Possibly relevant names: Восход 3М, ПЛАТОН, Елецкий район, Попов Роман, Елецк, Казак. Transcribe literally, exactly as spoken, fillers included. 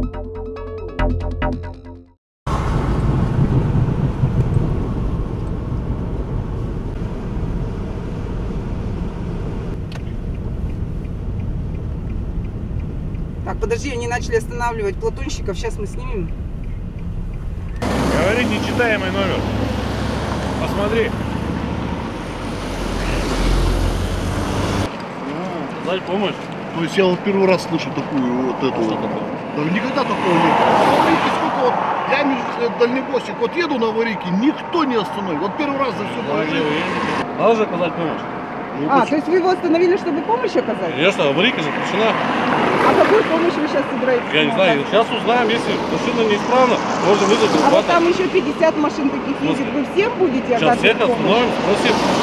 Так, подожди, они начали останавливать платонщиков, сейчас мы снимем. Говорит, нечитаемый номер. Посмотри. Дай помощь. То есть я вот первый раз слышу такую вот эту. Что такое? Да никогда такого не было. Смотрите, сколько вот я между дальнебойщик, вот еду на аварийке, никто не остановит. Вот первый раз за все положил. Надо же оказать помощь. Ну, а, почему? То есть вы его остановили, чтобы помощь оказать? Конечно, аварийка запрещена. А какую помощь вы сейчас собираетесь? Я не знаю, сейчас узнаем, если машина неисправна, можно вызвать. А вот там еще пятьдесят машин таких ездит, вы всем будете оказывать помощь? Сейчас всех остановим, спросим.